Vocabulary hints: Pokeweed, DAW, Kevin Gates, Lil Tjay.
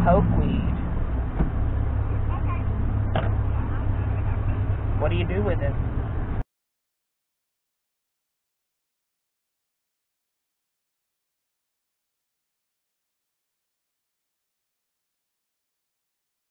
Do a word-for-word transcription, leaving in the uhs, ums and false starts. Pokeweed. What do you do with it?